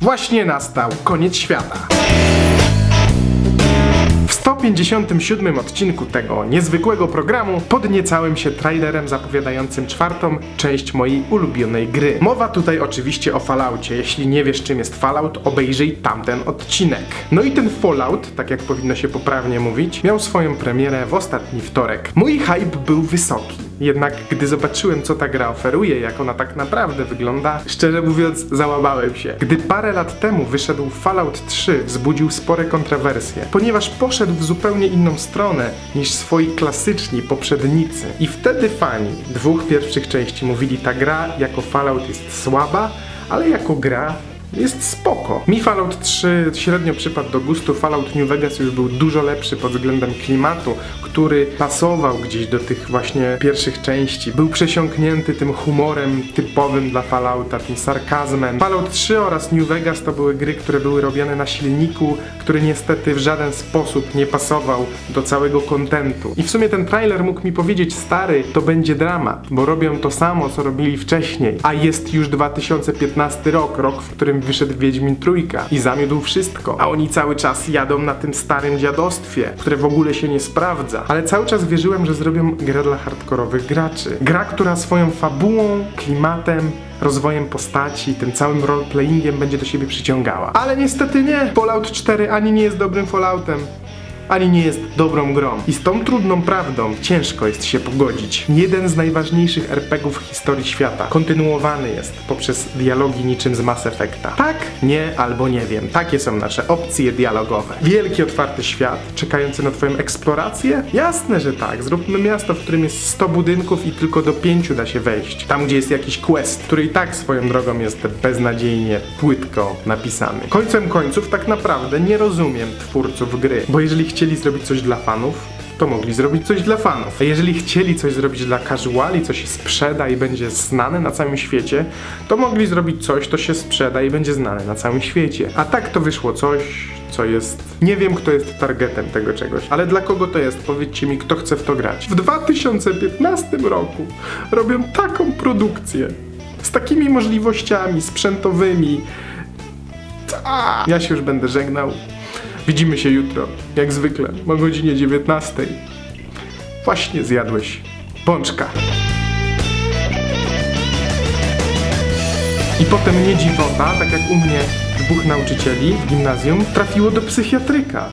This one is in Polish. Właśnie nastał koniec świata. W 157 odcinku tego niezwykłego programu podniecałem się trailerem zapowiadającym czwartą część mojej ulubionej gry. Mowa tutaj oczywiście o Falloutie. Jeśli nie wiesz, czym jest Fallout, obejrzyj tamten odcinek. No i ten Fallout, tak jak powinno się poprawnie mówić, miał swoją premierę w ostatni wtorek. Mój hype był wysoki. Jednak gdy zobaczyłem, co ta gra oferuje, jak ona tak naprawdę wygląda, szczerze mówiąc, załamałem się. Gdy parę lat temu wyszedł Fallout 3, wzbudził spore kontrowersje, ponieważ poszedł w zupełnie inną stronę niż swoi klasyczni poprzednicy. I wtedy fani dwóch pierwszych części mówili, ta gra jako Fallout jest słaba, ale jako gra jest spoko. Mi Fallout 3 średnio przypadł do gustu, Fallout New Vegas już był dużo lepszy pod względem klimatu, który pasował gdzieś do tych właśnie pierwszych części. Był przesiąknięty tym humorem typowym dla Fallouta, tym sarkazmem. Fallout 3 oraz New Vegas to były gry, które były robione na silniku, który niestety w żaden sposób nie pasował do całego kontentu. I w sumie ten trailer mógł mi powiedzieć, stary, to będzie dramat, bo robią to samo, co robili wcześniej. A jest już 2015 rok, w którym wyszedł Wiedźmin Trójka i zamiódł wszystko. A oni cały czas jadą na tym starym dziadostwie, które w ogóle się nie sprawdza. Ale cały czas wierzyłem, że zrobią grę dla hardkorowych graczy. Gra, która swoją fabułą, klimatem, rozwojem postaci, tym całym roleplayingiem będzie do siebie przyciągała. Ale niestety nie! Fallout 4 ani nie jest dobrym Falloutem, ani nie jest dobrą grą. I z tą trudną prawdą ciężko jest się pogodzić. Jeden z najważniejszych RPGów w historii świata kontynuowany jest poprzez dialogi niczym z Mass Effecta. Tak, nie albo nie wiem. Takie są nasze opcje dialogowe. Wielki otwarty świat, czekający na twoją eksplorację? Jasne, że tak. Zróbmy miasto, w którym jest 100 budynków i tylko do 5 da się wejść. Tam, gdzie jest jakiś quest, który i tak swoją drogą jest beznadziejnie płytko napisany. Końcem końców tak naprawdę nie rozumiem twórców gry, bo jeżeli chcieli zrobić coś dla fanów, to mogli zrobić coś dla fanów. A jeżeli chcieli coś zrobić dla casuali, co się sprzeda i będzie znane na całym świecie, to mogli zrobić coś, co się sprzeda i będzie znane na całym świecie. A tak to wyszło coś, co jest... Nie wiem, kto jest targetem tego czegoś, ale dla kogo to jest? Powiedzcie mi, kto chce w to grać. W 2015 roku robią taką produkcję, z takimi możliwościami sprzętowymi. Ja się już będę żegnał. Widzimy się jutro, jak zwykle, o godzinie 19:00. Właśnie zjadłeś pączka. I potem nie dziwota, tak jak u mnie dwóch nauczycieli w gimnazjum trafiło do psychiatryka.